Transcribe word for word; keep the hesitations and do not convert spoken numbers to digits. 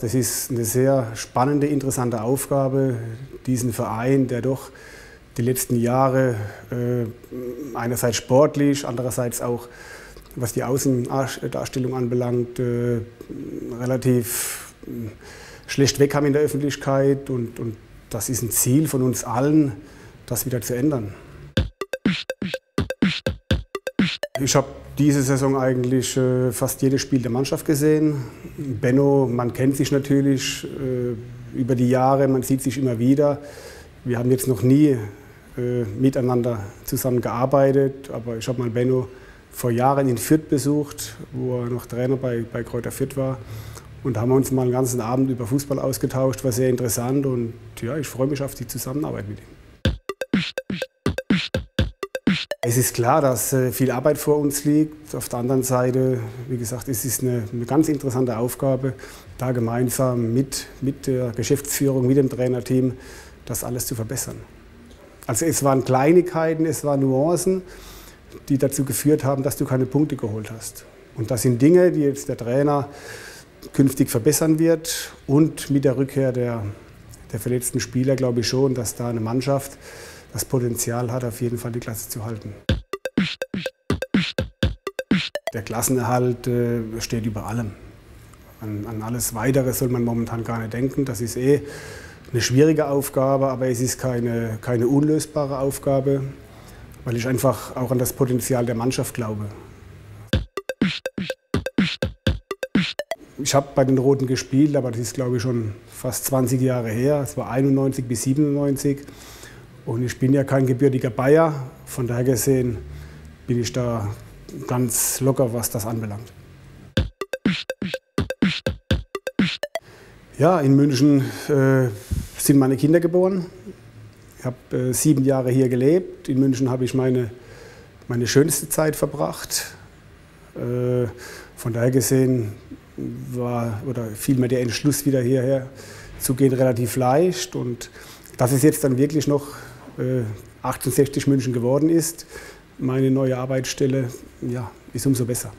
Das ist eine sehr spannende, interessante Aufgabe, diesen Verein, der doch die letzten Jahre äh, einerseits sportlich, andererseits auch, was die Außendarstellung anbelangt, äh, relativ äh, schlecht wegkam in der Öffentlichkeit. Und, und das ist ein Ziel von uns allen, das wieder zu ändern. Ich habe diese Saison eigentlich äh, fast jedes Spiel der Mannschaft gesehen. Benno, man kennt sich natürlich äh, über die Jahre, man sieht sich immer wieder. Wir haben jetzt noch nie äh, miteinander zusammengearbeitet, aber ich habe mal Benno vor Jahren in Fürth besucht, wo er noch Trainer bei, bei Kreuter Fürth war. Und da haben wir uns mal einen ganzen Abend über Fußball ausgetauscht, war sehr interessant und ja, ich freue mich auf die Zusammenarbeit mit ihm. Es ist klar, dass viel Arbeit vor uns liegt. Auf der anderen Seite, wie gesagt, es ist eine, eine ganz interessante Aufgabe, da gemeinsam mit, mit der Geschäftsführung, mit dem Trainerteam das alles zu verbessern. Also es waren Kleinigkeiten, es waren Nuancen, die dazu geführt haben, dass du keine Punkte geholt hast. Und das sind Dinge, die jetzt der Trainer künftig verbessern wird. Und mit der Rückkehr der, der verletzten Spieler glaube ich schon, dass da eine Mannschaft das Potenzial hat, auf jeden Fall die Klasse zu halten. Der Klassenerhalt äh, steht über allem. An, an alles Weitere soll man momentan gar nicht denken. Das ist eh eine schwierige Aufgabe, aber es ist keine, keine unlösbare Aufgabe, weil ich einfach auch an das Potenzial der Mannschaft glaube. Ich habe bei den Roten gespielt, aber das ist, glaube ich, schon fast zwanzig Jahre her. Es war einundneunzig bis siebenundneunzig. Und ich bin ja kein gebürtiger Bayer, von daher gesehen bin ich da ganz locker, was das anbelangt. Ja, in München äh, sind meine Kinder geboren. Ich habe äh, sieben Jahre hier gelebt. In München habe ich meine, meine schönste Zeit verbracht. Äh, von daher gesehen war oder fiel mir der Entschluss, wieder hierher zu gehen, relativ leicht. Und dass es jetzt dann wirklich noch achtundsechzig München geworden ist, meine neue Arbeitsstelle, ja, ist umso besser.